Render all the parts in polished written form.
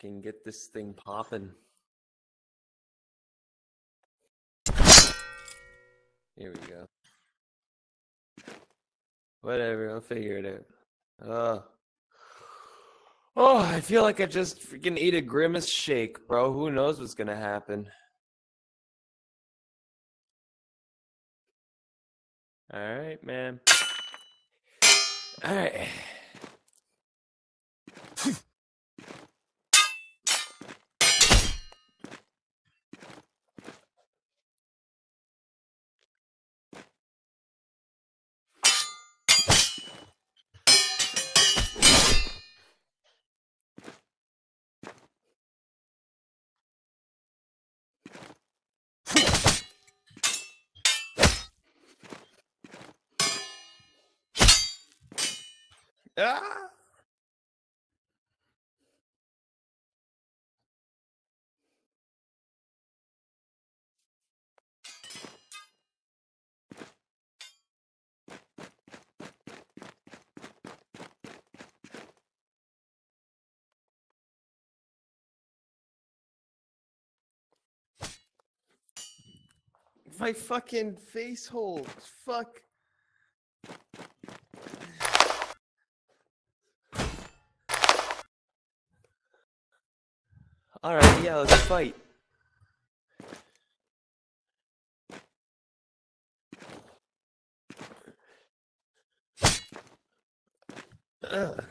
Can get this thing popping. Here we go. Whatever, I'll figure it out. Oh, I feel like I just freaking ate a Grimace shake, bro. Who knows what's gonna happen? All right, man. All right. Ah! My fucking face holds. Fuck. All right, yeah, let's fight. Ugh.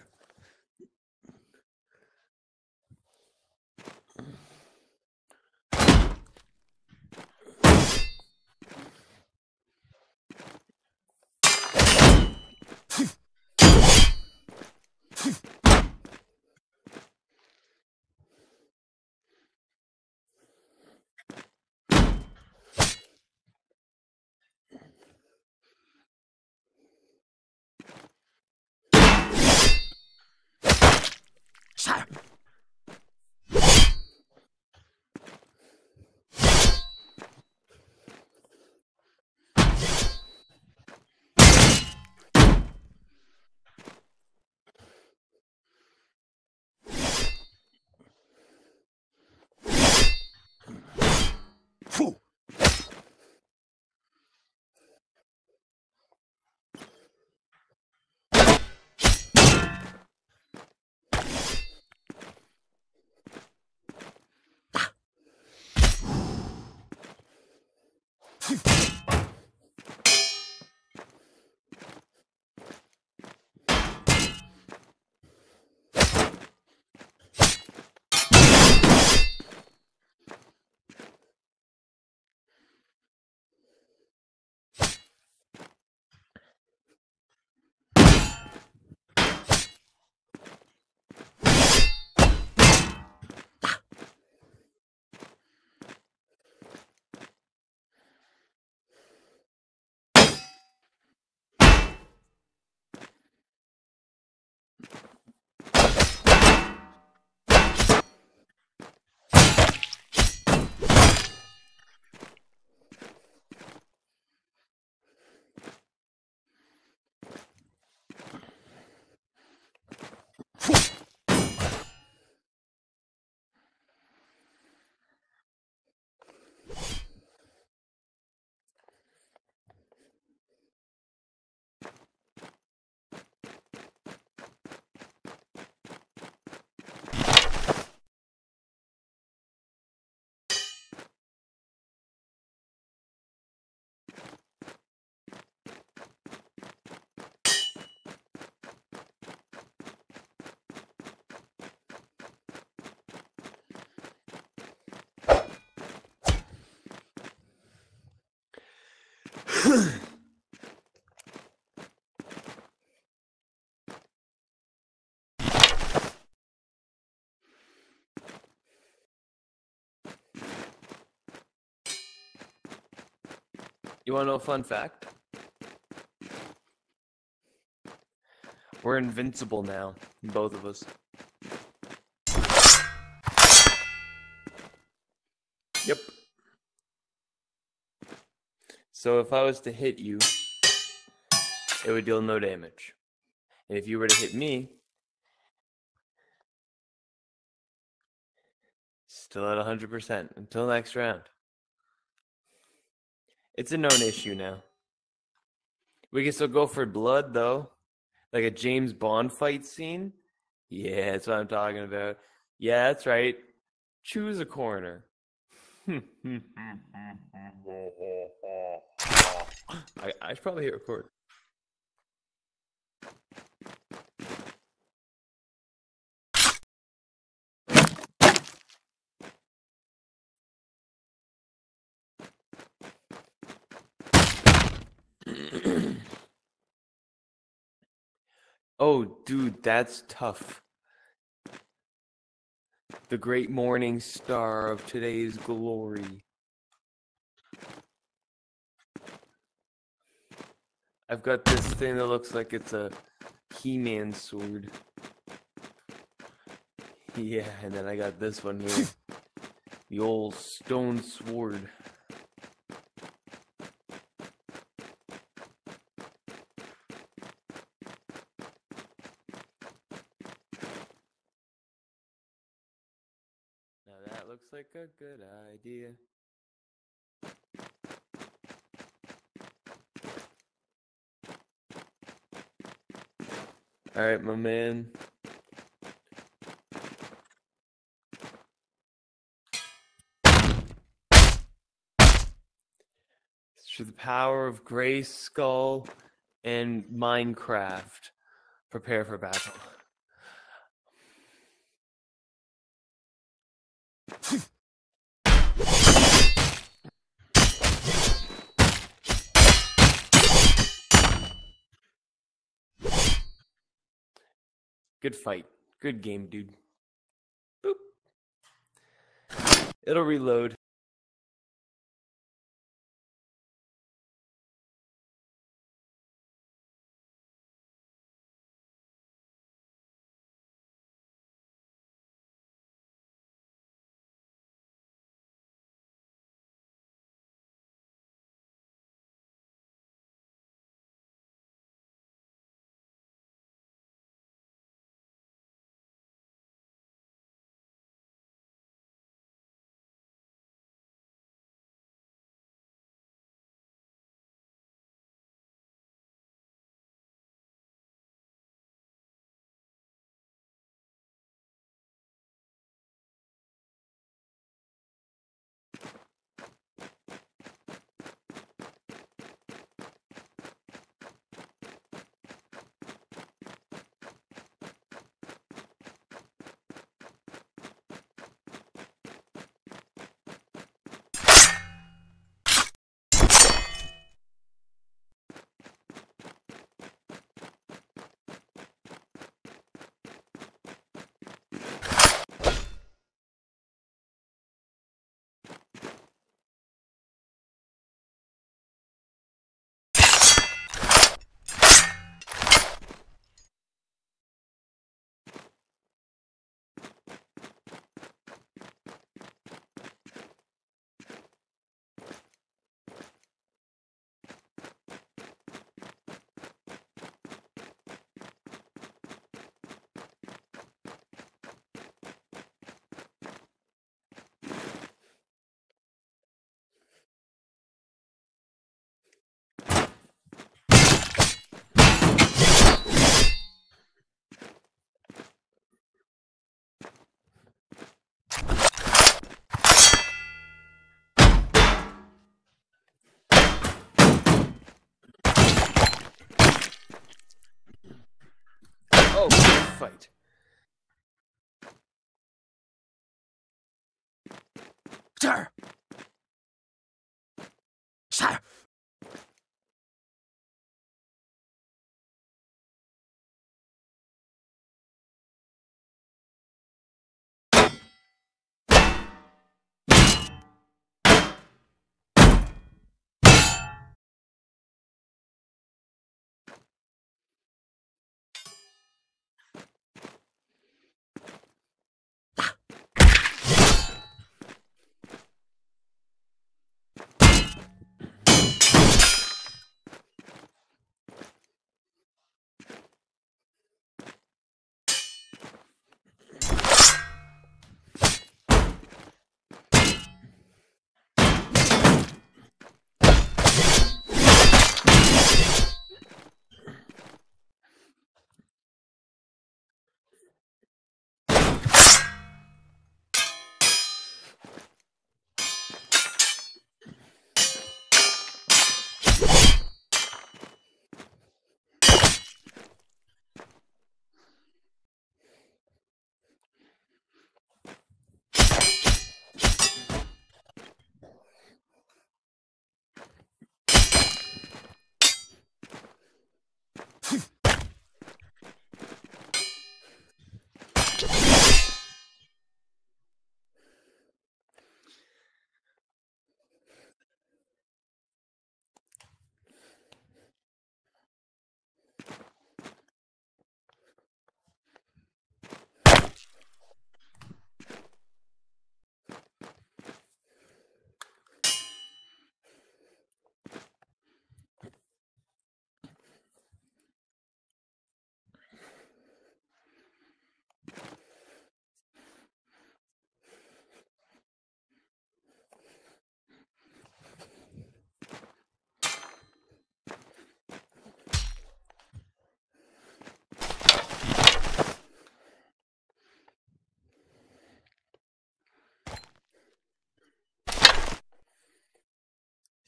You want to know a fun fact? We're invincible now, both of us. Yep. So if I was to hit you, it would deal no damage. And if you were to hit me, Still at 100% until next round. It's a known issue now. We can still go for blood, though. Like a James Bond fight scene? Yeah, that's what I'm talking about. Yeah, that's right. Choose a corner. I should probably hit record. Oh, dude, that's tough. The great morning star of today's glory. I've got this thing that looks like it's a He-Man sword. Yeah, and then I got this one here. The old stone sword. Looks like a good idea. All right, my man. Through the power of Grey Skull and Minecraft, prepare for battle. Good fight. Good game, dude. Boop. It'll reload. Fight. Sir. Sir.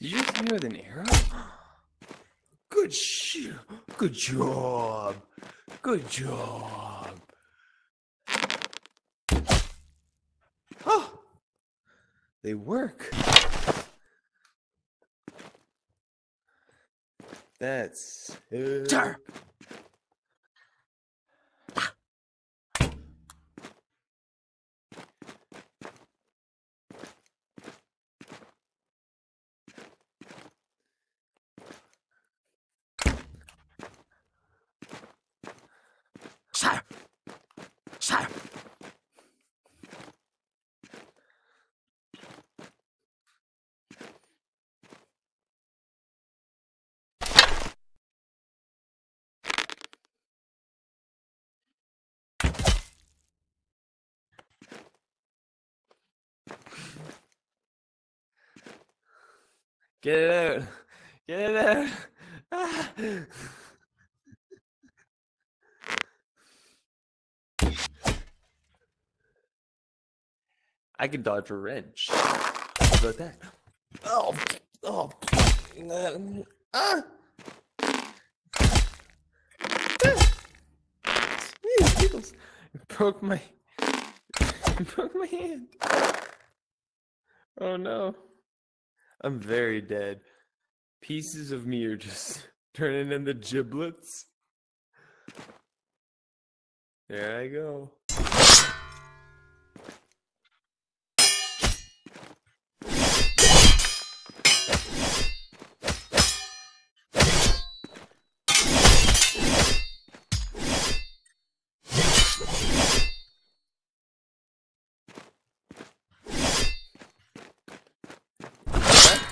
Did you just hit me with an arrow? Good job. Good job. Oh, they work. That's sir. Get it out! Get it out! Ah. I can dodge a wrench. How about that? Oh! Oh! Ah! It broke my. It broke my hand. Oh no. I'm very dead. Pieces of me are just turning into giblets. There I go.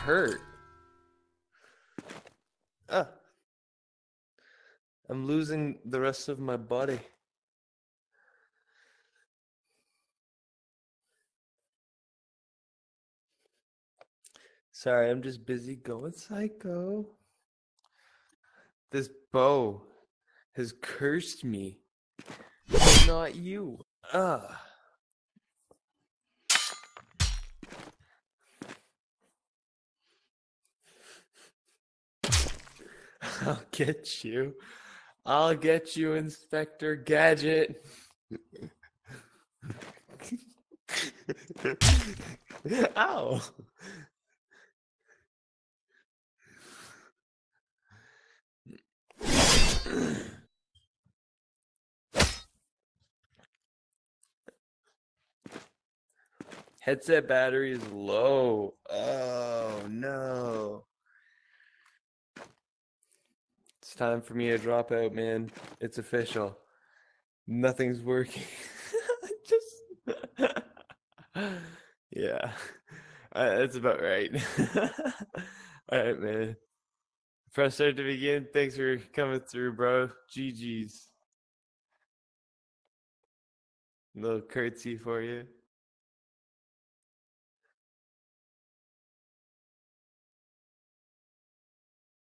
Hurt. Ah. I'm losing the rest of my body. Sorry, I'm just busy going psycho. This bow has cursed me. But not you. Ah. I'll get you. I'll get you, Inspector Gadget. Ow. Headset battery is low. Oh, no. It's time for me to drop out, man. It's official. Nothing's working. Just yeah, that's about right. All right, man. Press Start To Begin. Thanks for coming through, bro. GG's. Little curtsy for you.